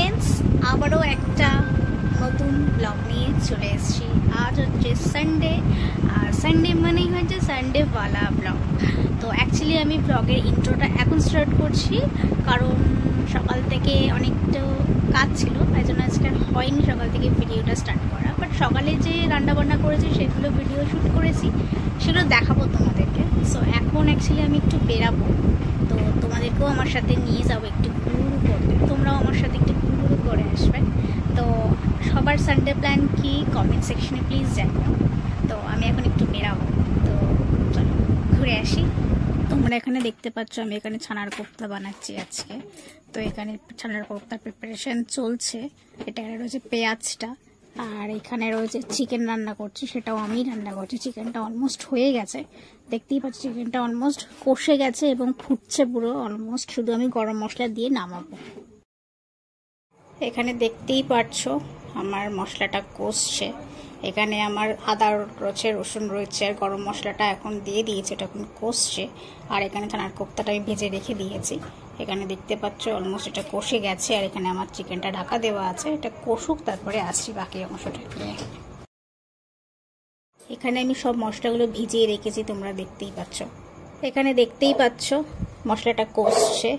Friends आबारो एक्टा नतून blog निये चले एसेछि। आज हच्छे सानडे आर सानडे मानेई हच्छे सानडे वाला ब्लग। तो एक्चुअली आमी ब्लगের ইন্ট্রোটা এখন স্টার্ট করছি কারণ সকাল থেকে অনেকটা কাজ ছিল তাই জন্য আজকে হয়নি সকাল থেকে ভিডিওটা স্টার্ট করা। বাট সকালে যে রান্না বান্না করেছি সেগুলো ভিডিও শুট করেছি সেগুলো দেখাবো তোমাদেরকে। সো এখন एक्चुअली আমি একটু বেরাবো তো তোমাদেরকেও আমার সাথে নিয়ে যাব একটু ঘুরু করতে। তোমরাও আমার সাথে একটু ঘুরু করে আসবে। तो सबार सानडे प्लान की कमेंट सेक्शने प्लिज जानियो। तो आमी एखन एकटु बेराबो तो चलो घुरे आसि। तोमरा एखाने देखते पाচ্ছ আমি এখানে ছানার কোপ্তা বানাচ্ছি আজকে। তো এখানে ছানার কোপ্তার প্রিপারেশন চলছে। এটা এর রয়েছে পেঁয়াজটা আর এখানে রয়েছে চিকেন রান্না করছি সেটাও আমি রান্না করছি। চিকেনটা অলমোস্ট হয়ে গেছে দেখতেই পাচ্ছ চিকেনটা অলমোস্ট কষে গেছে এবং ফুটছে পুরো অলমোস্ট শুধু আমি গরম মশলা দিয়ে নামাবো। एखे देखते ही पाच्छो हमार मसलाटा कषे एखे हमार आदा रचे रसुन रही है गरम मसलाटा एखन दिए दिए कषे और एखे थानार कोफ्ताटा भेजे रेखे दिए एखे देखते पाच्छ अलमोस्ट ये कषे गेछे और एखे हमार चिकेन ढाका देवा आछे एटा कषुक तारपरे आसि बाकी अंशटा निये। एखाने आमि सब मसलागुलो भिजिए रेखेछि तोमरा देखते ही पाच्छ। एखाने देखते ही पाच्छ मसलाटा कषे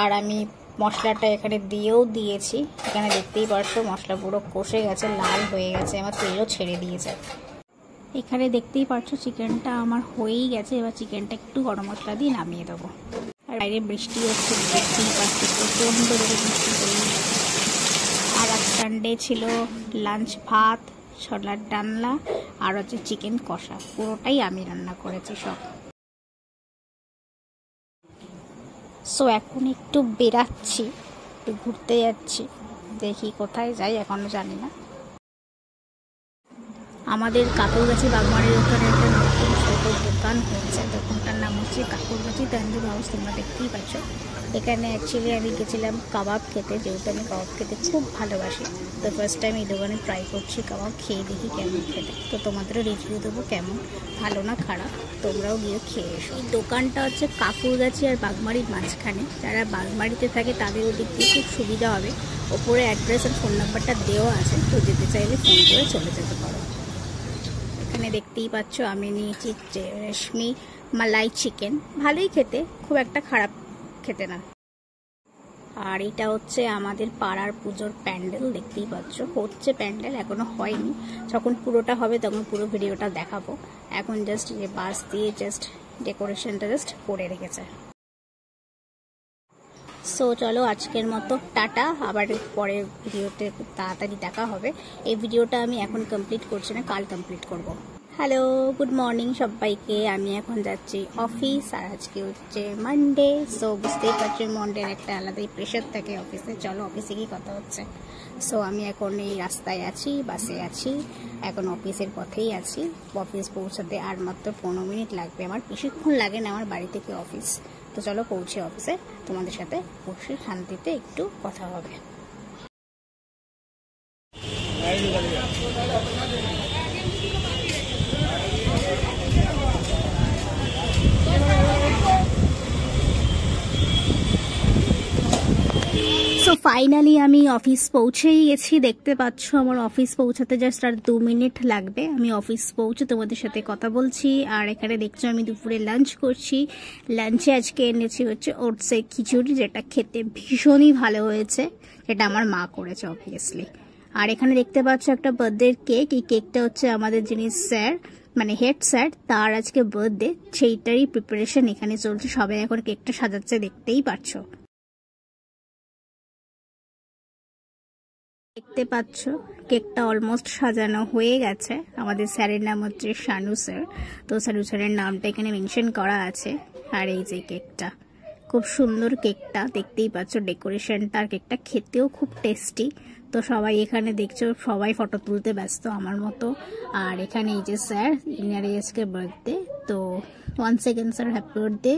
और आमि मसलाटा एखाने दिएओ दिएछि एखाने देखतेई पाच्छो मसला पुरो कषे गेছে लाल হয়ে গেছে আমার তেলও ছেড়ে দিয়েছে। এখানে দেখতেই পাচ্ছো চিকেনটা আমার হয়েই গেছে এবার চিকেনটা একটু গরম মশলা দিয়ে নামিয়ে দেব। আর বাইরে বৃষ্টি হচ্ছে দেখতেই পাচ্ছো প্রচন্ড বৃষ্টি হচ্ছে। আর আজ সানডে ছিল লাঞ্চ ভাত ছোলার ডালনা আর হচ্ছে চিকেন কষা পুরোটাই আমি রান্না করেছি সব। सो एखन एकटु बेराচ্ছি একটু ঘুরতে যাচ্ছি দেখি কোথায় যাই এখনো জানি না। আমাদের কাকুরগাছি বাগমারির ওখানে একটা নতুন ছোট দোকান হয়েছে দোকানটার নাম হচ্ছে কাকুরগাছি তন্দুর হাউস। তোমরা দেখতেই পাচ্ছ এখানে অ্যাকচুয়ালি আমি গেছিলাম কাবাব খেতে যেহেতু আমি কাবাব খেতে খুব ভালোবাসি। তো ফার্স্ট টাইম এই দোকানে ট্রাই করছি কাবাব খেয়ে দেখি কেমন খেতে। তো তোমাদেরও রিভিউ দেবো কেমন ভালো না খারাপ তোমরাও গিয়ে খেয়ে এসো। এই দোকানটা হচ্ছে কাকুরগাছি আর বাগমারির মাঝখানে। যারা বাগমারিতে থাকে তাদের ওদিক দিয়ে খুব সুবিধা হবে। ওপরে অ্যাড্রেস আর ফোন নাম্বারটা দেওয়া আছে তো যেতে চাইলে ফোন করে চলে যেতে পারো। এখানে দেখতেই পাচ্ছ আমি নিয়েছি রেশমি মালাই চিকেন ভালোই খেতে খুব একটা খারাপ খেতে না। আর এটা হচ্ছে আমাদের পাড়ার পুজোর প্যান্ডেল দেখতেই পাচ্ছ হচ্ছে প্যান্ডেল এখনো হয়নি যখন পুরোটা হবে তখন পুরো ভিডিওটা দেখাবো। এখন জাস্ট যে বাঁশ দিয়ে জাস্ট ডেকোরেশনটা জাস্ট করে রেখেছে। সো চলো আজকের মতো টাটা আবার পরের ভিডিওতে তাড়াতাড়ি দেখা হবে। এই ভিডিওটা আমি এখন কমপ্লিট করছি না কাল কমপ্লিট করব। হ্যালো গুড মর্নিং সবাইকে। আমি এখন যাচ্ছি অফিস আর আজকে হচ্ছে মানডে। সো বুঝতেই পারছি মনডের একটা আলাদাই প্রেশার থাকে অফিসে। চলো অফিসে গিয়ে কথা হচ্ছে। সো আমি এখন এই রাস্তায় আছি বাসে আছি এখন অফিসের পথেই আছি। অফিস পৌঁছাতে আর মাত্র 15 মিনিট লাগবে আমার বেশিক্ষণ লাগে না আমার বাড়ি থেকে অফিস। তো চলো পৌঁছে অফিসে তোমাদের সাথে বসে শান্তিতে একটু কথা হবে। सो फाइनली आमी ऑफिस पहुँचे गेছি देखते पाচ্ছ আমার অফিস পৌঁছাতে জাস্ট আর 2 মিনিট লাগবে। আমি অফিস পৌঁছে তোমাদের সাথে কথা বলছি। আর এখানে দেখছো আমি দুপুরে লাঞ্চ করছি। লাঞ্চে আজকে এনেছি হচ্ছে ওটসের খিচুড়ি যেটা খেতে ভীষণই ভালো হয়েছে যেটা আমার মা করেছে অবভিয়াসলি। আর এখানে দেখতে পাচ্ছ একটা বার্থডে কেক। এই কেকটা হচ্ছে আমাদের যিনি স্যার মানে হেড স্যার তার আজকে বার্থডে সেইটারই প্রিপারেশন এখানে চলছে। সবাই এখন কেকটা সাজাচ্ছে দেখতেই পাচ্ছ। দেখতে পাচ্ছ কেকটা অলমোস্ট সাজানো হয়ে গেছে। আমাদের স্যারের নাম হচ্ছে শানু স্যার। তো শানু স্যারের নামটা এখানে মেনশন করা আছে। আর এই যে কেকটা খুব সুন্দর কেকটা দেখতেই পাচ্ছ ডেকোরেশনটা আর কেকটা খেতেও খুব টেস্টি। তো সবাই এখানে দেখছো সবাই ফটো তুলতে ব্যস্ত আমার মতো। আর এখানে এই যে স্যার ইনারে আজকে বার্থডে। তো one second sir happy birthday.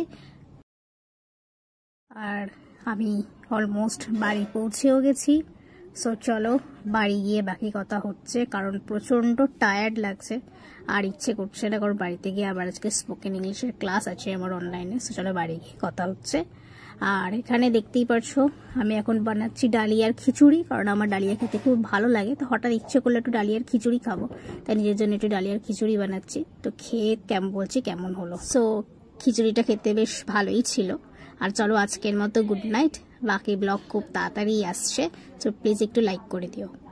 আর আমি অলমোস্ট বাড়ি পৌঁছেও গেছি। সো চলো বাড়ি গিয়ে বাকি কথা হচ্ছে কারণ প্রচণ্ড টায়ার্ড লাগছে আর ইচ্ছে করছে না কারণ বাড়িতে গিয়ে আবার আজকে স্পোকেন ইংলিশের ক্লাস আছে আমার অনলাইনে। সো চলো বাড়ি গিয়ে কথা হচ্ছে। और एखाने देखते ही पारछो आमी एखन बानाच्छि डालियार खिचुड़ी कारण आमार डालिया खेते खूब भालो लागे। तो हठात् इच्छा करलो एकटु डालियार खिचुड़ी खाबो, ताई निजेर जोन्नो एकटु डालियार खिचुड़ी बानाच्छि। तो खेये केमन बोलछि केमन हलो। सो खिचुड़िटा खेते बेश भालोई छिलो। और चलो आजकेर मतो गुड नाइट। बाकी ब्लग खूब ताड़ाताड़ी आसछे, सो प्लिज एकटु लाइक करे दिओ।